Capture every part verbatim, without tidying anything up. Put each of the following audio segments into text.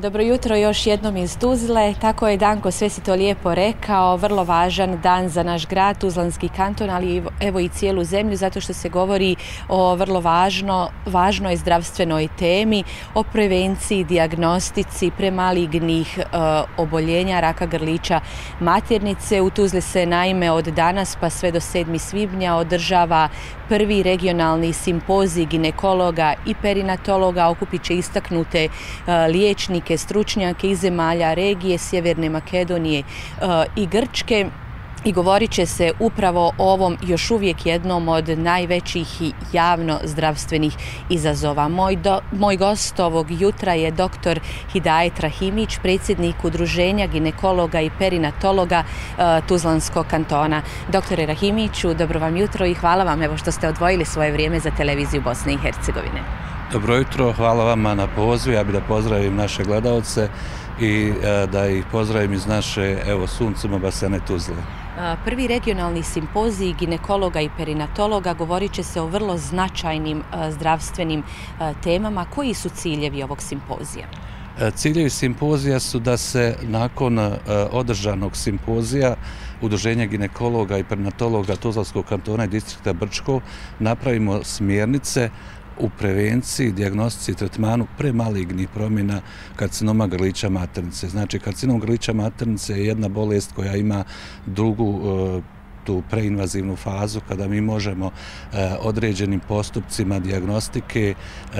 Dobro jutro još jednom iz Tuzle. Tako je Danko sve si to lijepo rekao, vrlo važan dan za naš grad, Tuzlanski kanton, ali evo i cijelu zemlju, zato što se govori o vrlo važno, važnoj zdravstvenoj temi, o prevenciji, dijagnostici premalignih e, oboljenja, raka grlića maternice. U Tuzli se naime od danas pa sve do sedmog svibnja održava prvi regionalni simpozij ginekologa i perinatologa. Okupit će istaknute e, liječnike, stručnjake iz zemalja regije, Sjeverne Makedonije i Grčke. I govorit će se upravo o ovom još uvijek jednom od najvećih i javno-zdravstvenih izazova. Moj, do, moj gost ovog jutra je doktor Hidajet Rahimić, predsjednik Udruženja ginekologa i perinatologa e, Tuzlanskog kantona. Doktore Rahimiću, dobro vam jutro i hvala vam evo što ste odvojili svoje vrijeme za televiziju Bosne i Hercegovine. Dobro jutro, hvala vama na pozivu. Ja bih da pozdravim naše gledalce i e, da ih pozdravim iz naše evo, suncima basene Tuzle. Prvi regionalni simpozij ginekologa i perinatologa govorit će se o vrlo značajnim zdravstvenim temama. Koji su ciljevi ovog simpozija? Ciljevi simpozija su da se nakon održanog simpozija Udruženja ginekologa i perinatologa Tuzlanskog kantona i distrikta Brčko napravimo smjernice u prevenciji, dijagnostici i tretmanu premalignih promjena karcinoma grlića maternice. Znači, karcinom grlića maternice je jedna bolest koja ima drugu tu preinvazivnu fazu kada mi možemo e, određenim postupcima dijagnostike, e,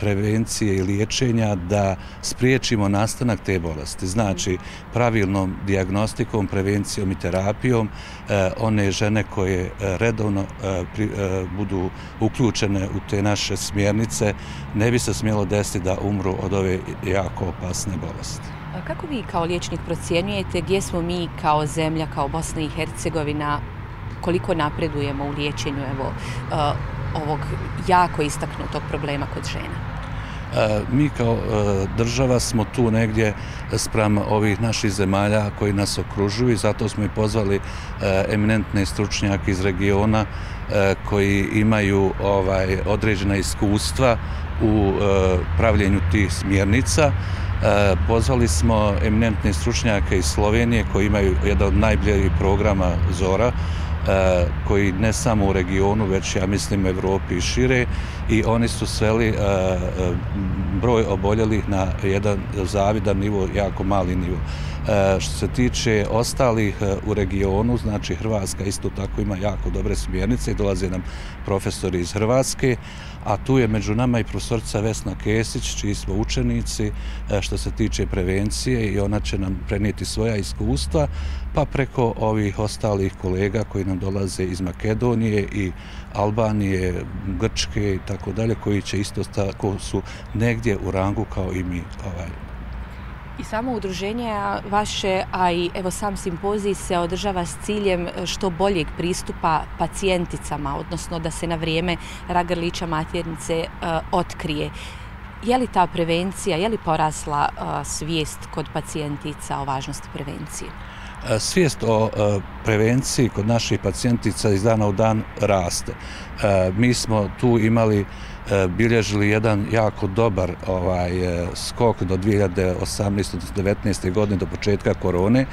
prevencije i liječenja da spriječimo nastanak te bolesti. Znači, pravilnom dijagnostikom, prevencijom i terapijom e, one žene koje redovno e, pri, e, budu uključene u te naše smjernice ne bi se smjelo desiti da umru od ove jako opasne bolesti. Kako vi kao liječnik procjenjujete gdje smo mi kao zemlja, kao Bosna i Hercegovina, koliko napredujemo u liječenju evo, ovog jako istaknutog problema kod žena? Mi kao država smo tu negdje spram ovih naših zemalja koji nas okružuju i zato smo i pozvali eminentne stručnjake iz regiona koji imaju ovaj, određena iskustva u pravljenju tih smjernica. E, pozvali smo eminentne stručnjake iz Slovenije koji imaju jedan od najboljih programa ZORA, e, koji ne samo u regionu, već ja mislim u Evropi i šire, i oni su sveli e, broj oboljelih na jedan zavidan nivo, jako mali nivo. E, što se tiče ostalih e, u regionu, znači Hrvatska isto tako ima jako dobre smjernice i dolaze nam profesori iz Hrvatske, a tu je među nama i profesorica Vesna Kesić, čiji smo učenici što se tiče prevencije i ona će nam prenijeti svoja iskustva, pa preko ovih ostalih kolega koji nam dolaze iz Makedonije i Albanije, Grčke i tako dalje, koji će isto tako su negdje u rangu kao i mi ovaj. I samo udruženje vaše, a i evo sam simpozij se održava s ciljem što boljeg pristupa pacijenticama, odnosno da se na vrijeme rak grlića maternice e, otkrije. Je li ta prevencija, je li porasla e, svijest kod pacijentica o važnosti prevencije? Svijest o e, prevenciji kod naših pacijentica iz dana u dan raste. E, mi smo tu imali bilježili jedan jako dobar ovaj, skok do dvije hiljade osamnaeste do dvije hiljade devetnaeste godine, do početka korone.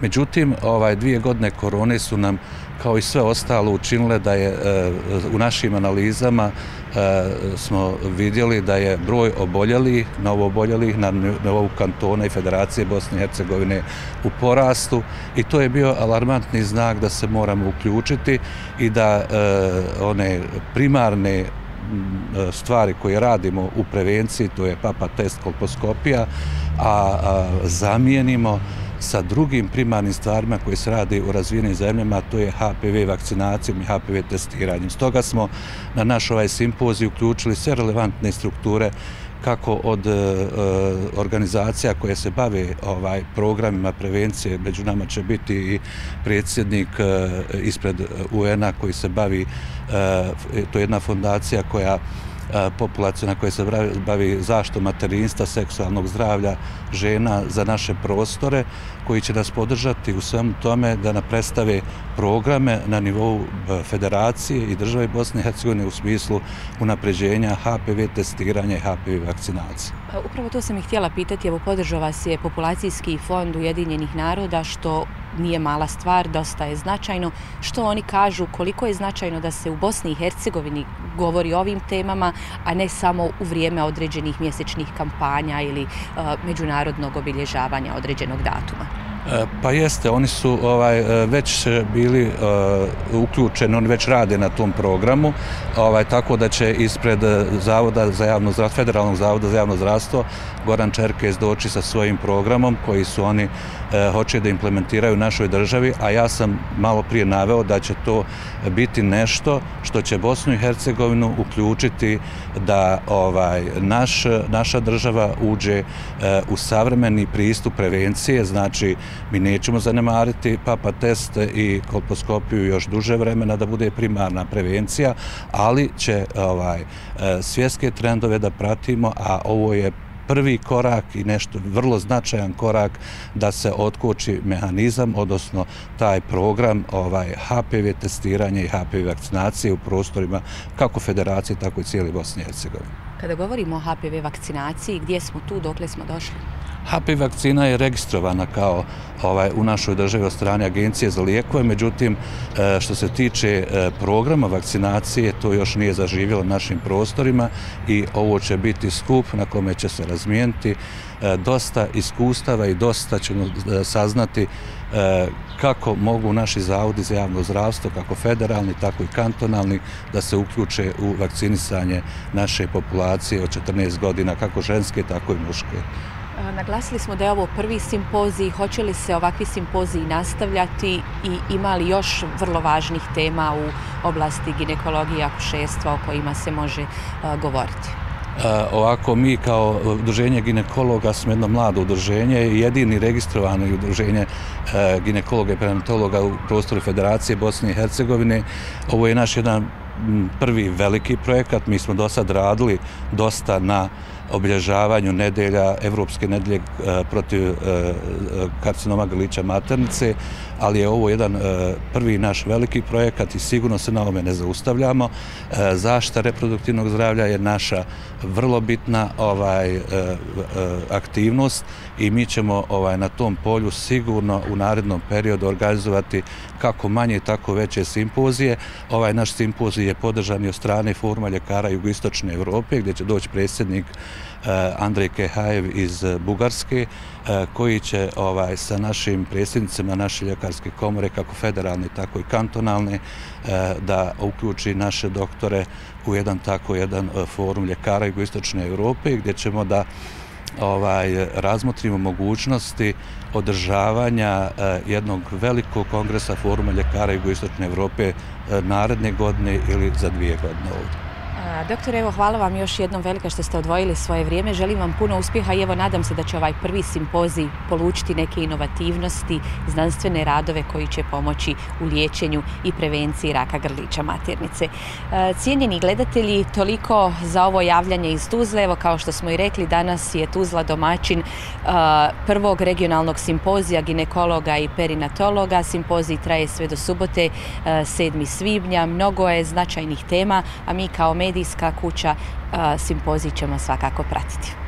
Međutim, ovaj, dvije godine korone su nam, kao i sve ostalo, učinile da je u našim analizama smo vidjeli da je broj oboljelih, novooboljelih na nivou kantona i Federacije Bosne i Hercegovine u porastu, i to je bio alarmantni znak da se moramo uključiti i da one primarne stvari koje radimo u prevenciji, to je PAPA test, kolposkopija, a, a zamijenimo sa drugim primarnim stvarima koje se radi u razvijenim zemljama, to je H P V vakcinacijom i H P V testiranjem. Stoga smo na naš ovaj simpozij uključili sve relevantne strukture, kako od e, organizacija koje se bave ovaj, programima prevencije, među nama će biti i predsjednik e, ispred U N-a koji se bavi, e, to je jedna fondacija koja populacijona koja se bavi zaštitom materinstva, seksualnog zdravlja žena za naše prostore, koji će nas podržati u svemu tome da nam predstave programe na nivou Federacije i države Bosne i Hercegovine u smislu unapređenja H P V testiranja i H P V vakcinacije. Upravo to sam i htjela pitati, evo podržao vas je Populacijski fond Ujedinjenih naroda, što nije mala stvar, dosta je značajno. Što oni kažu, koliko je značajno da se u Bosni i Hercegovini govori o ovim temama, a ne samo u vrijeme određenih mjesečnih kampanja ili međunarodnog obilježavanja određenog datuma? Pa jeste, oni su već bili uključeni, oni već rade na tom programu, tako da će ispred Federalnog zavoda za javno zdravstvo Goran Čerkez doći sa svojim programom koji su oni hoće da implementiraju u našoj državi, a ja sam malo prije naveo da će to biti nešto što će Bosnu i Hercegovinu uključiti da naša država uđe u savremeni pristup prevencije, znači mi nećemo zanemariti PAPA test i kolposkopiju još duže vremena da bude primarna prevencija, ali će svjetske trendove da pratimo, a ovo je prvi korak i nešto vrlo značajan korak da se otkoči mehanizam, odnosno taj program H P V testiranja i H P V vakcinacije u prostorima kako Federacije, tako i cijeli Bosne i Hercegovine. Kada govorimo o H P V vakcinaciji, gdje smo tu, dokle smo došli? H P V vakcina je registrovana kao u našoj državi od strane Agencije za lijekove, međutim što se tiče programa vakcinacije to još nije zaživjelo našim prostorima i ovo će biti skup na kome će se razmijeniti dosta iskustava i dosta ćemo saznati kako mogu naši zavodi za javno zdravstvo, kako federalni, tako i kantonalni, da se uključe u vakcinisanje naše populacije od četrnaest godina, kako ženske, tako i muške. Naglasili smo da je ovo prvi simpozij, hoće li se ovakvi simpoziji nastavljati i imali još vrlo važnih tema u oblasti ginekologije i akušerstva o kojima se može govoriti? Ovako, mi kao udruženje ginekologa smo jedno mlado udruženje i jedini registrovano udruženje ginekologa i perinatologa u prostoru Federacije Bosne i Hercegovine. Ovo je naš jedan prvi veliki projekat. Mi smo do sad radili dosta na obilježavanju nedelja, Evropske nedelje protiv karcinoma grlića maternice, ali je ovo jedan prvi naš veliki projekat i sigurno se na ovome ne zaustavljamo. Zaštita reproduktivnog zdravlja je naša vrlo bitna aktivnost i mi ćemo na tom polju sigurno u narednom periodu organizovati kako manje, tako veće simpozije. Ovaj naš simpozij je podržan i od strane Foruma ljekara Jugoistočne Evrope, gdje će doći predsjednik Andrej Kehajev iz Bugarske, koji će sa našim predsjednicima naše ljekarske komore, kako federalne, tako i kantonalne, da uključi naše doktore u jedan tako jedan forum ljekara Jugoistočne Evrope, gdje ćemo da razmotrimo mogućnosti održavanja jednog velikog kongresa foruma ljekara Jugoistočne Evrope naredne godine ili za dvije godine ovdje. Doktore, evo hvala vam još jednom velika što ste odvojili svoje vrijeme. Želim vam puno uspjeha i evo nadam se da će ovaj prvi simpozij polučiti neke inovativnosti, znanstvene radove koji će pomoći u liječenju i prevenciji raka grlića maternice. Cijenjeni gledatelji, toliko za ovo javljanje iz Tuzle. Evo kao što smo i rekli, danas je Tuzla domaćin prvog regionalnog simpozija ginekologa i perinatologa. Simpozij traje sve do subote, sedmog svibnja. Mnogo je značajnih tema, a mi kao medijska kuća simpozij ćemo svakako pratiti.